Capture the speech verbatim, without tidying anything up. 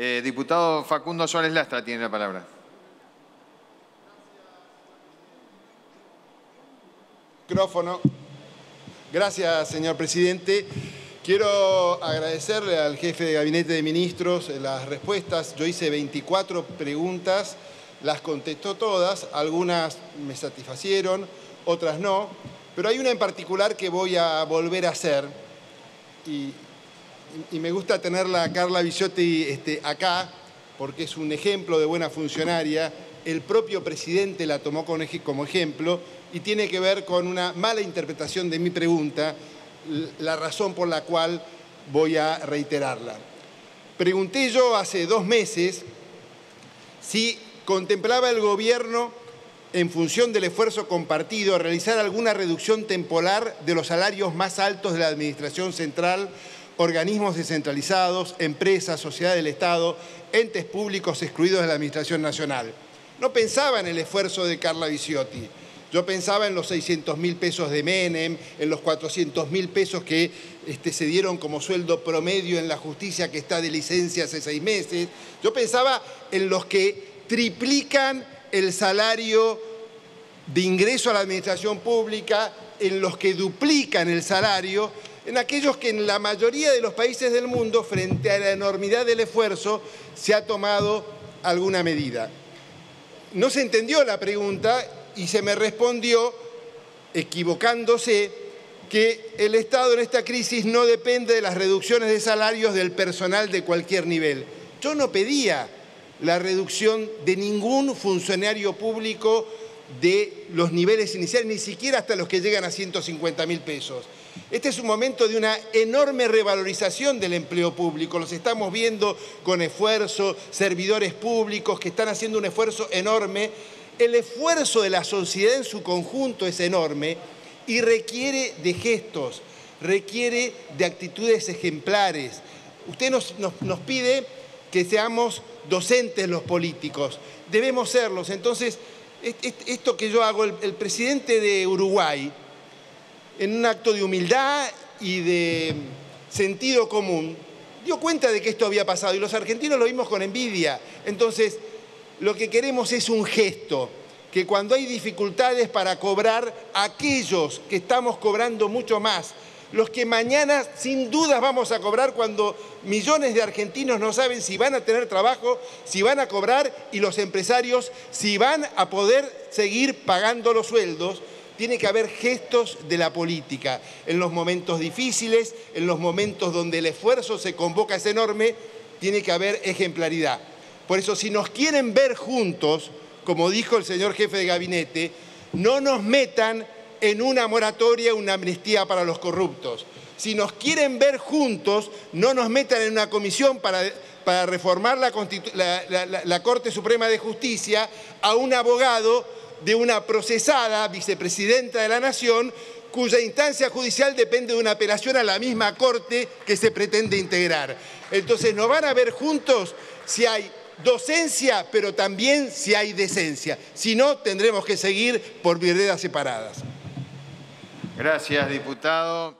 Eh, diputado Facundo Suárez Lastra tiene la palabra. Micrófono. Gracias, señor presidente. Quiero agradecerle al jefe de gabinete de ministros las respuestas. Yo hice veinticuatro preguntas, las contestó todas, algunas me satisfacieron, otras no, pero hay una en particular que voy a volver a hacer y, y me gusta tenerla a Carla Vizzotti este, acá, porque es un ejemplo de buena funcionaria. El propio presidente la tomó como ejemplo y tiene que ver con una mala interpretación de mi pregunta, la razón por la cual voy a reiterarla. Pregunté yo hace dos meses si contemplaba el gobierno, en función del esfuerzo compartido, realizar alguna reducción temporal de los salarios más altos de la Administración Central, organismos descentralizados, empresas, sociedades del Estado, entes públicos excluidos de la Administración Nacional. No pensaba en el esfuerzo de Carla Vizzotti. Yo pensaba en los seiscientos mil pesos de Menem, en los cuatrocientos mil pesos que este, se dieron como sueldo promedio en la justicia que está de licencia hace seis meses. Yo pensaba en los que triplican el salario de ingreso a la administración pública, en los que duplican el salario, en aquellos que en la mayoría de los países del mundo, frente a la enormidad del esfuerzo, se ha tomado alguna medida. No se entendió la pregunta y se me respondió, equivocándose, que el Estado en esta crisis no depende de las reducciones de salarios del personal de cualquier nivel. Yo no pedía la reducción de ningún funcionario público de los niveles iniciales, ni siquiera hasta los que llegan a ciento cincuenta mil pesos. Este es un momento de una enorme revalorización del empleo público. Los estamos viendo con esfuerzo, servidores públicos que están haciendo un esfuerzo enorme. El esfuerzo de la sociedad en su conjunto es enorme y requiere de gestos, requiere de actitudes ejemplares. Usted nos, nos, nos pide que seamos docentes los políticos, debemos serlos. Entonces, esto que yo hago, el, el presidente de Uruguay, en un acto de humildad y de sentido común, dio cuenta de que esto había pasado y los argentinos lo vimos con envidia. Entonces, lo que queremos es un gesto, que cuando hay dificultades para cobrar, aquellos que estamos cobrando mucho más, los que mañana sin dudas vamos a cobrar cuando millones de argentinos no saben si van a tener trabajo, si van a cobrar, y los empresarios si van a poder seguir pagando los sueldos, tiene que haber gestos de la política. En los momentos difíciles, en los momentos donde el esfuerzo se convoca es enorme, tiene que haber ejemplaridad. Por eso, si nos quieren ver juntos, como dijo el señor jefe de gabinete, no nos metan en una moratoria, una amnistía para los corruptos. Si nos quieren ver juntos, no nos metan en una comisión para, para reformar la, la, la, la Corte Suprema de Justicia a un abogado de una procesada vicepresidenta de la Nación cuya instancia judicial depende de una apelación a la misma Corte que se pretende integrar. Entonces, nos van a ver juntos si hay docencia, pero también si hay decencia. Si no, tendremos que seguir por veredas separadas. Gracias, diputado.